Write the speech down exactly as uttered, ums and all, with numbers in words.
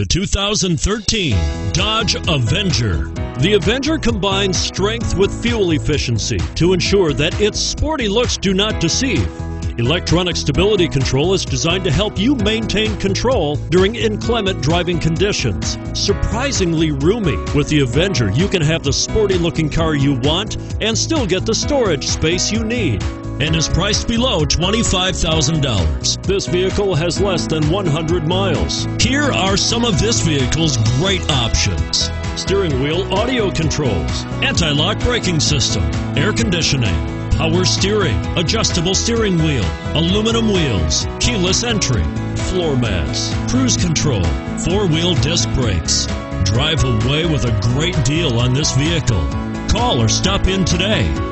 The two thousand thirteen Dodge Avenger. The Avenger combines strength with fuel efficiency to ensure that its sporty looks do not deceive. Electronic stability control is designed to help you maintain control during inclement driving conditions. Surprisingly roomy, with the Avenger you can have the sporty looking car you want and still get the storage space you need. And is priced below twenty-five thousand dollars. This vehicle has less than one hundred miles. Here are some of this vehicle's great options: steering wheel audio controls, anti-lock braking system, air conditioning, power steering, adjustable steering wheel, aluminum wheels, keyless entry, floor mats, cruise control, four-wheel disc brakes. Drive away with a great deal on this vehicle. Call or stop in today.